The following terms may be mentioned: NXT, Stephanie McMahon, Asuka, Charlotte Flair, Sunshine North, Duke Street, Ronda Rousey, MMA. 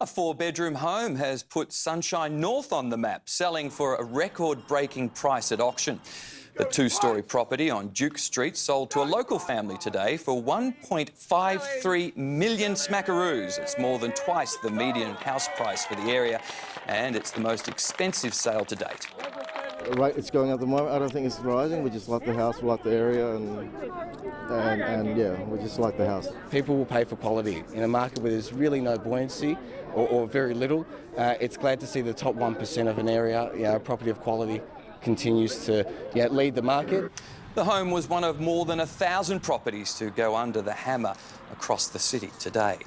A four-bedroom home has put Sunshine North on the map, selling for a record-breaking price at auction. The two-storey property on Duke Street sold to a local family today for 1.53 million smackaroos. It's more than twice the median house price for the area, and it's the most expensive sale to date. Right, it's going up at the moment. I don't think it's rising. We just like the house, we like the area, and yeah, we just like the house. People will pay for quality. In a market where there's really no buoyancy or very little, it's glad to see the top 1% of an area, a property of quality, continues to lead the market. The home was one of more than 1,000 properties to go under the hammer across the city today.